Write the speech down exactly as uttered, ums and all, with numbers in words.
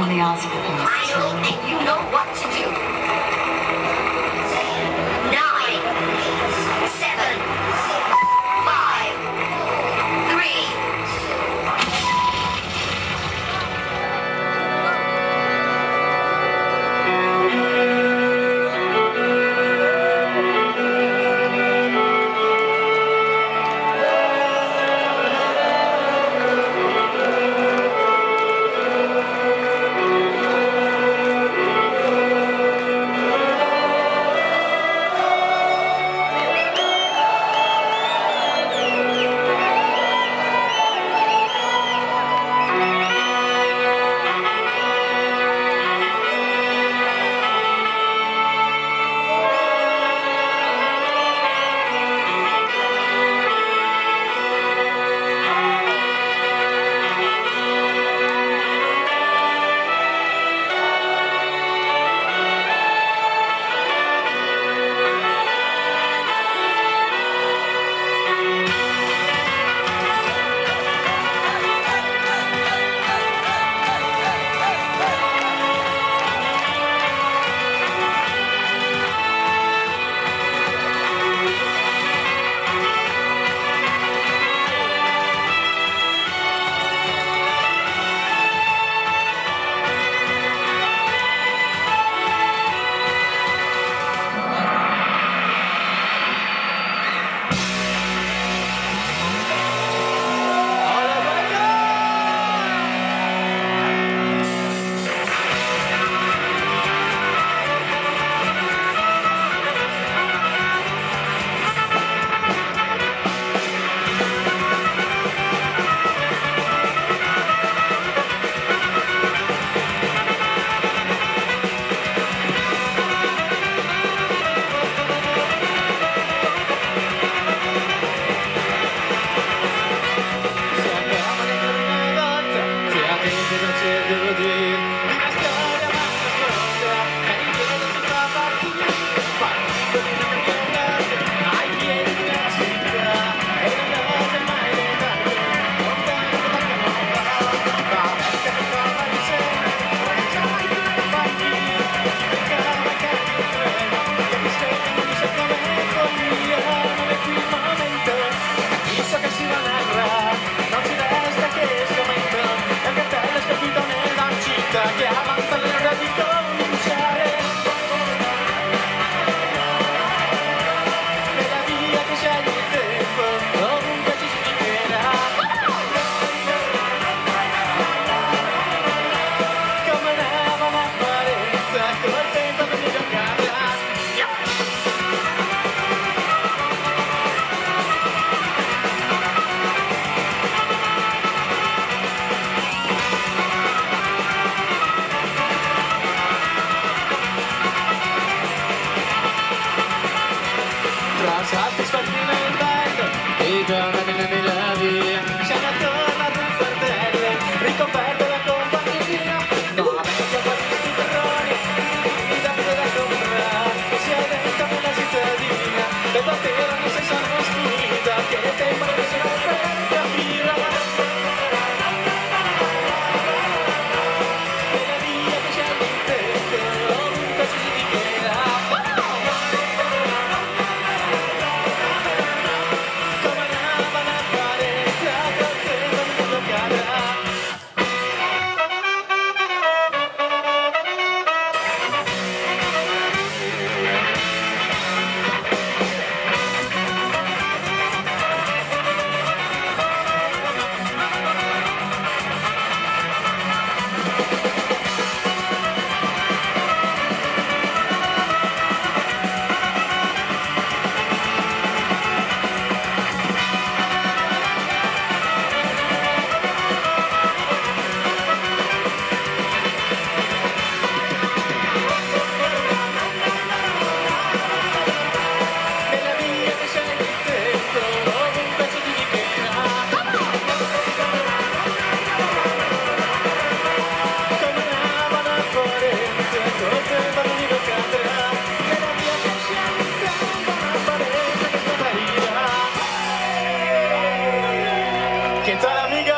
only ask for this. I don't think you know what to do. Nine, seven, five, three. Qué tal, amiga.